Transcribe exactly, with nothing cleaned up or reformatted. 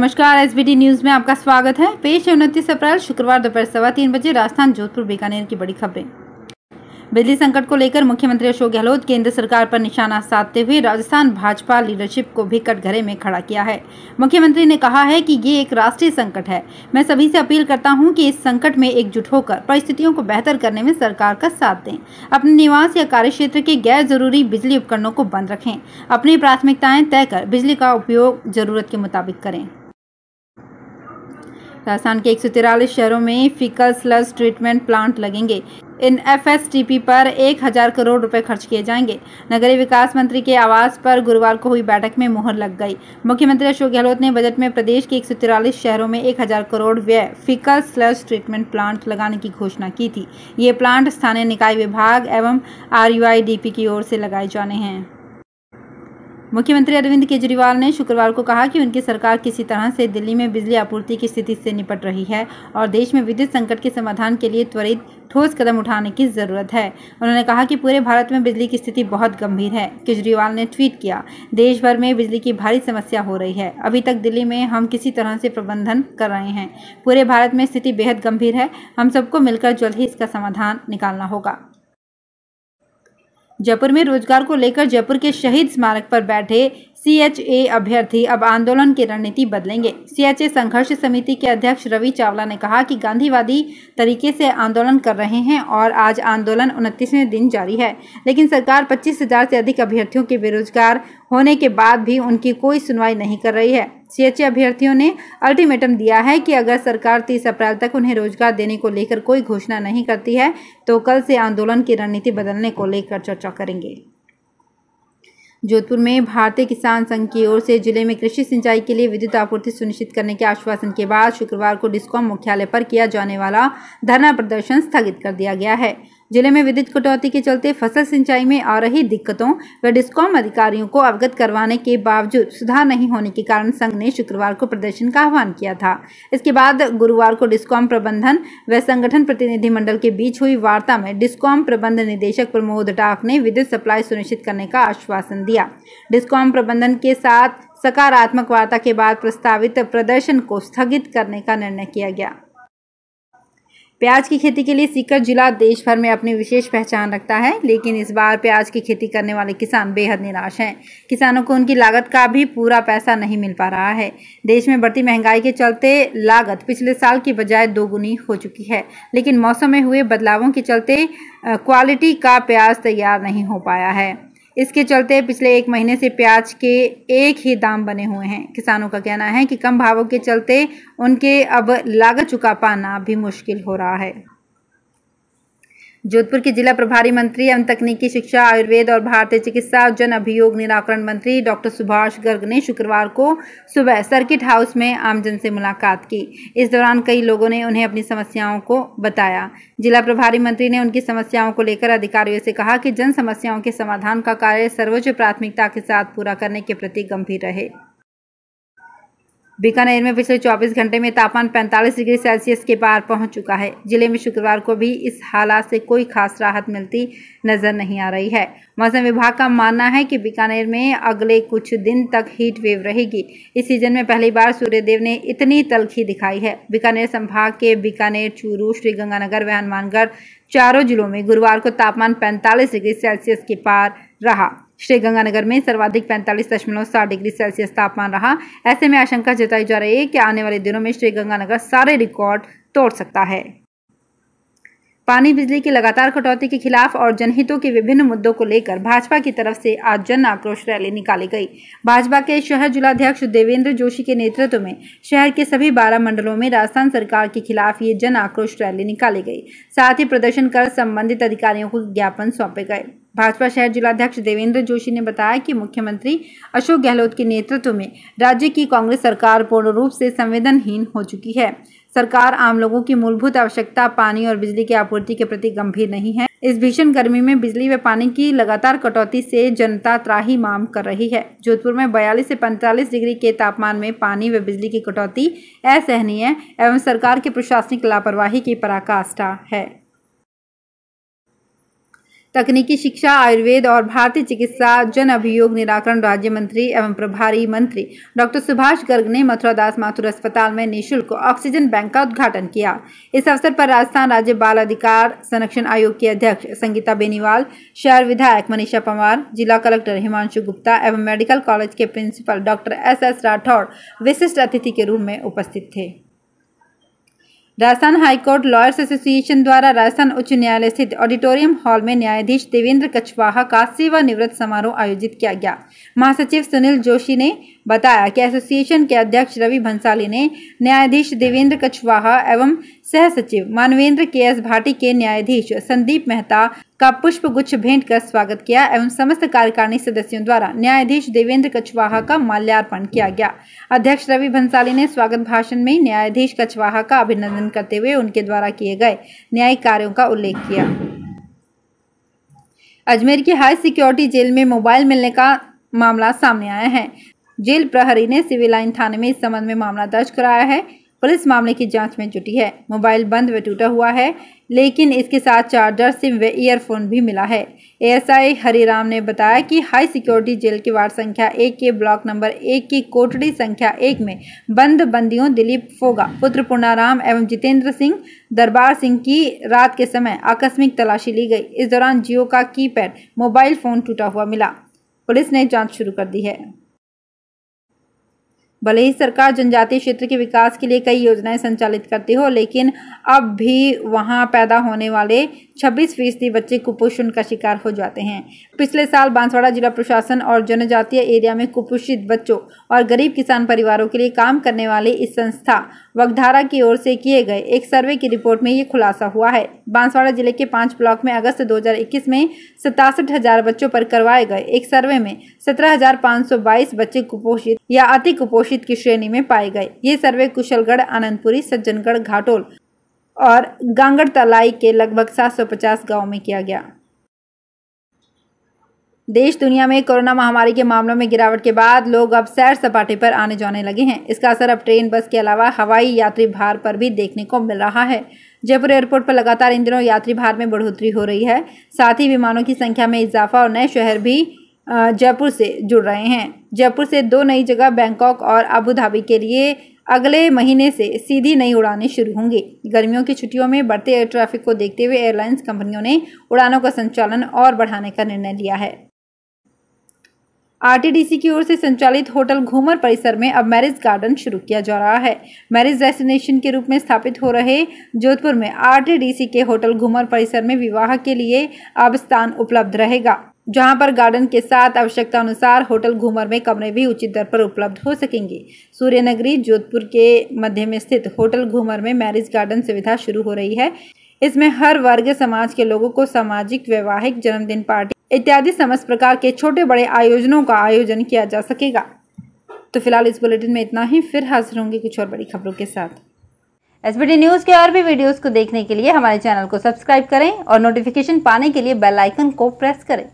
नमस्कार, SBT news में आपका स्वागत है। पेश है उनतीस अप्रैल शुक्रवार दोपहर सवा तीन बजे राजस्थान जोधपुर बीकानेर की बड़ी खबरें। बिजली संकट को लेकर मुख्यमंत्री अशोक गहलोत केंद्र सरकार पर निशाना साधते हुए राजस्थान भाजपा लीडरशिप को भी कटघरे में खड़ा किया है। मुख्यमंत्री ने कहा है कि ये एक राष्ट्रीय संकट है। मैं सभी से अपील करता हूं कि इस संकट में एकजुट होकर परिस्थितियों को बेहतर करने में सरकार का साथ दें। अपने निवास या कार्य क्षेत्र के गैर जरूरी बिजली उपकरणों को बंद रखें। अपनी प्राथमिकताएं तय कर बिजली का उपयोग जरूरत के मुताबिक करें। राजस्थान के एक सौ तिरालीस शहरों में फिकल स्लज ट्रीटमेंट प्लांट लगेंगे। इन एफ एस टी पी पर एक हज़ार करोड़ रुपए खर्च किए जाएंगे। नगरीय विकास मंत्री के आवास पर गुरुवार को हुई बैठक में मुहर लग गई। मुख्यमंत्री अशोक गहलोत ने बजट में प्रदेश के एक सौ तिरालीस शहरों में एक हज़ार करोड़ व्यय फिकल स्लज ट्रीटमेंट प्लांट लगाने की घोषणा की थी। ये प्लांट स्थानीय निकाय विभाग एवं R U I D P की ओर से लगाए जाने हैं। मुख्यमंत्री अरविंद केजरीवाल ने शुक्रवार को कहा कि उनकी सरकार किसी तरह से दिल्ली में बिजली आपूर्ति की स्थिति से निपट रही है और देश में विद्युत संकट के समाधान के लिए त्वरित ठोस कदम उठाने की ज़रूरत है। उन्होंने कहा कि पूरे भारत में बिजली की स्थिति बहुत गंभीर है। केजरीवाल ने ट्वीट किया, देश भर में बिजली की भारी समस्या हो रही है। अभी तक दिल्ली में हम किसी तरह से प्रबंधन कर रहे हैं। पूरे भारत में स्थिति बेहद गंभीर है। हम सबको मिलकर जल्द ही इसका समाधान निकालना होगा। जयपुर में रोजगार को लेकर जयपुर के शहीद स्मारक पर बैठे सी एच ए अभ्यर्थी अब आंदोलन की रणनीति बदलेंगे। सी एच ए संघर्ष समिति के अध्यक्ष रवि चावला ने कहा कि गांधीवादी तरीके से आंदोलन कर रहे हैं और आज आंदोलन उनतीसवें दिन जारी है, लेकिन सरकार पच्चीस हजार से अधिक अभ्यर्थियों के बेरोजगार होने के बाद भी उनकी कोई सुनवाई नहीं कर रही है। सी एच ए अभ्यर्थियों ने अल्टीमेटम दिया है कि अगर सरकार तीस अप्रैल तक उन्हें रोजगार देने को लेकर कोई घोषणा नहीं करती है तो कल से आंदोलन की रणनीति बदलने को लेकर चर्चा करेंगे। जोधपुर में भारतीय किसान संघ की ओर से जिले में कृषि सिंचाई के लिए विद्युत आपूर्ति सुनिश्चित करने के आश्वासन के बाद शुक्रवार को डिस्कॉम मुख्यालय पर किया जाने वाला धरना प्रदर्शन स्थगित कर दिया गया है। जिले में विद्युत कटौती के चलते फसल सिंचाई में आ रही दिक्कतों व डिस्कॉम अधिकारियों को अवगत करवाने के बावजूद सुधार नहीं होने के कारण संघ ने शुक्रवार को प्रदर्शन का आह्वान किया था। इसके बाद गुरुवार को डिस्कॉम प्रबंधन व संगठन प्रतिनिधिमंडल के बीच हुई वार्ता में डिस्कॉम प्रबंध निदेशक प्रमोद टाक ने विद्युत सप्लाई सुनिश्चित करने का आश्वासन दिया। डिस्कॉम प्रबंधन के साथ सकारात्मक वार्ता के बाद प्रस्तावित प्रदर्शन को स्थगित करने का निर्णय किया गया। प्याज की खेती के लिए सीकर जिला देश भर में अपनी विशेष पहचान रखता है, लेकिन इस बार प्याज की खेती करने वाले किसान बेहद निराश हैं। किसानों को उनकी लागत का भी पूरा पैसा नहीं मिल पा रहा है। देश में बढ़ती महंगाई के चलते लागत पिछले साल की बजाय दोगुनी हो चुकी है, लेकिन मौसम में हुए बदलावों के चलते क्वालिटी का प्याज तैयार नहीं हो पाया है। इसके चलते पिछले एक महीने से प्याज के एक ही दाम बने हुए हैं। किसानों का कहना है कि कम भावों के चलते उनके अब लागत चुका पाना भी मुश्किल हो रहा है। जोधपुर के जिला प्रभारी मंत्री एवं तकनीकी शिक्षा, आयुर्वेद और भारतीय चिकित्सा जन अभियोग निराकरण मंत्री डॉक्टर सुभाष गर्ग ने शुक्रवार को सुबह सर्किट हाउस में आमजन से मुलाकात की। इस दौरान कई लोगों ने उन्हें अपनी समस्याओं को बताया। जिला प्रभारी मंत्री ने उनकी समस्याओं को लेकर अधिकारियों से कहा कि जन समस्याओं के समाधान का कार्य सर्वोच्च प्राथमिकता के साथ पूरा करने के प्रति गंभीर रहे। बीकानेर में पिछले चौबीस घंटे में तापमान पैंतालीस डिग्री सेल्सियस के पार पहुंच चुका है। जिले में शुक्रवार को भी इस हालात से कोई खास राहत मिलती नजर नहीं आ रही है। मौसम विभाग का मानना है कि बीकानेर में अगले कुछ दिन तक हीट वेव रहेगी। इस सीजन में पहली बार सूर्यदेव ने इतनी तल्खी दिखाई है। बीकानेर संभाग के बीकानेर, चूरू, श्रीगंगानगर व हनुमानगढ़ चारों जिलों में गुरुवार को तापमान पैंतालीस डिग्री सेल्सियस के पार रहा। श्रीगंगानगर में सर्वाधिक पैंतालीस दशमलव सात डिग्री सेल्सियस तापमान रहा। ऐसे में आशंका जताई जा रही है कि आने वाले दिनों में श्रीगंगानगर सारे रिकॉर्ड तोड़ सकता है। पानी, बिजली की लगातार कटौती के खिलाफ और जनहितों के विभिन्न मुद्दों को लेकर भाजपा की तरफ से आज जन आक्रोश रैली निकाली गई। भाजपा के शहर जिलाध्यक्ष देवेंद्र जोशी के नेतृत्व में शहर के सभी बारह मंडलों में राजस्थान सरकार के खिलाफ ये जन आक्रोश रैली निकाली गई। साथ ही प्रदर्शन कर संबंधित अधिकारियों को ज्ञापन सौंपे गए। भाजपा शहर जिलाध्यक्ष देवेंद्र जोशी ने बताया कि मुख्यमंत्री अशोक गहलोत के नेतृत्व में राज्य की कांग्रेस सरकार पूर्ण रूप से संवेदनहीन हो चुकी है। सरकार आम लोगों की मूलभूत आवश्यकता पानी और बिजली की आपूर्ति के प्रति गंभीर नहीं है। इस भीषण गर्मी में बिजली व पानी की लगातार कटौती से जनता त्राही माम कर रही है। जोधपुर में बयालीस से पैंतालीस डिग्री के तापमान में पानी व बिजली की कटौती असहनीय एवं सरकार की प्रशासनिक लापरवाही की पराकाष्ठा है। तकनीकी शिक्षा, आयुर्वेद और भारतीय चिकित्सा जन अभियोग निराकरण राज्य मंत्री एवं प्रभारी मंत्री डॉक्टर सुभाष गर्ग ने मथुरा दास माथुर अस्पताल में निःशुल्क ऑक्सीजन बैंक का उद्घाटन किया। इस अवसर पर राजस्थान राज्य बाल अधिकार संरक्षण आयोग के अध्यक्ष संगीता बेनीवाल, शहर विधायक मनीषा पंवार, जिला कलेक्टर हिमांशु गुप्ता एवं मेडिकल कॉलेज के principal doctor S S Rathore विशिष्ट अतिथि के रूप में उपस्थित थे। राजस्थान हाईकोर्ट लॉयर्स एसोसिएशन द्वारा राजस्थान उच्च न्यायालय स्थित ऑडिटोरियम हॉल में न्यायाधीश देवेंद्र कछवाहा का सेवानिवृत्त समारोह आयोजित किया गया। महासचिव सुनील जोशी ने बताया कि एसोसिएशन के अध्यक्ष रवि भंसाली ने न्यायाधीश देवेंद्र कछवाहा एवं सह सचिव मानवेंद्र के एस भाटी के न्यायाधीश संदीप मेहता का पुष्प गुच्छ भेंट कर स्वागत किया एवं समस्त कार्यकारिणी सदस्यों द्वारा न्यायाधीश देवेंद्र कछवाहा का माल्यार्पण किया गया। अध्यक्ष रवि भंसाली ने स्वागत भाषण में न्यायाधीश कछवाहा का अभिनंदन करते हुए उनके द्वारा किए गए न्यायिक कार्यों का उल्लेख किया। अजमेर की हाई सिक्योरिटी जेल में मोबाइल मिलने का मामला सामने आया है। जेल प्रहरी ने सिविल लाइन थाने में इस संबंध में मामला दर्ज कराया है। पुलिस मामले की जांच में जुटी है। मोबाइल बंद व टूटा हुआ है, लेकिन इसके साथ चार्जर, सिम व ईयरफोन भी मिला है। एएसआई हरिराम ने बताया कि हाई सिक्योरिटी जेल की वार्ड संख्या एक के ब्लॉक नंबर एक की कोठड़ी संख्या एक में बंद बंदियों दिलीप फोगा, पुत्र पूर्णाराम एवं जितेंद्र सिंह, दरबार सिंह की रात के समय आकस्मिक तलाशी ली गई। इस दौरान जियो का कीपैड मोबाइल फ़ोन टूटा हुआ मिला। पुलिस ने जाँच शुरू कर दी है। भले ही सरकार जनजातीय क्षेत्र के विकास के लिए कई योजनाएं संचालित करती हो, लेकिन अब भी वहां पैदा होने वाले छब्बीस फीसदी बच्चे कुपोषण का शिकार हो जाते हैं। पिछले साल बांसवाड़ा जिला प्रशासन और जनजातीय एरिया में कुपोषित बच्चों और गरीब किसान परिवारों के लिए काम करने वाली इस संस्था वगधारा की ओर से किए गए एक सर्वे की रिपोर्ट में ये खुलासा हुआ है। बांसवाड़ा जिले के पाँच ब्लॉक में अगस्त दो हज़ार इक्कीस में सतासठ हज़ार बच्चों पर करवाए गए एक सर्वे में सत्रह हज़ार पाँच सौ बाईस बच्चे कुपोषित या अति कुपोषित की श्रेणी में पाए गए। ये सर्वे कुशलगढ़, आनंदपुरी, सज्जनगढ़, घाटोल और गांगड़ तलाई के लगभग सात सौ पचास गांव में किया गया। देश दुनिया में कोरोना महामारी के मामलों में गिरावट के बाद लोग अब सैर सपाटे पर आने जाने लगे हैं। इसका असर अब ट्रेन, बस के अलावा हवाई यात्री भार पर भी देखने को मिल रहा है। जयपुर एयरपोर्ट पर लगातार इन दिनों यात्री भार में बढ़ोतरी हो रही है। साथ ही विमानों की संख्या में इजाफा और नए शहर भी जयपुर से जुड़ रहे हैं। जयपुर से दो नई जगह बैंकॉक और अबू धाबी के लिए अगले महीने से सीधी नई उड़ानें शुरू होंगी। गर्मियों की छुट्टियों में बढ़ते एयर ट्रैफिक को देखते हुए एयरलाइंस कंपनियों ने उड़ानों का संचालन और बढ़ाने का निर्णय लिया है। आरटीडीसी की ओर से संचालित होटल घूमर परिसर में अब मैरिज गार्डन शुरू किया जा रहा है। मैरिज डेस्टिनेशन के रूप में स्थापित हो रहे जोधपुर में आरटीडीसी के होटल घूमर परिसर में विवाह के लिए अब स्थान उपलब्ध रहेगा, जहां पर गार्डन के साथ आवश्यकता अनुसार होटल घूमर में कमरे भी उचित दर पर उपलब्ध हो सकेंगे। सूर्यनगरी जोधपुर के मध्य में स्थित होटल घूमर में मैरिज गार्डन सुविधा शुरू हो रही है। इसमें हर वर्ग समाज के लोगों को सामाजिक, वैवाहिक, जन्मदिन पार्टी इत्यादि समस्त प्रकार के छोटे बड़े आयोजनों का आयोजन किया जा सकेगा। तो फिलहाल इस बुलेटिन में इतना ही। फिर हाजिर होंगे कुछ और बड़ी खबरों के साथ। एसबीटी न्यूज़ के और भी वीडियोज़ को देखने के लिए हमारे चैनल को सब्सक्राइब करें और नोटिफिकेशन पाने के लिए बेल आइकन को प्रेस करें।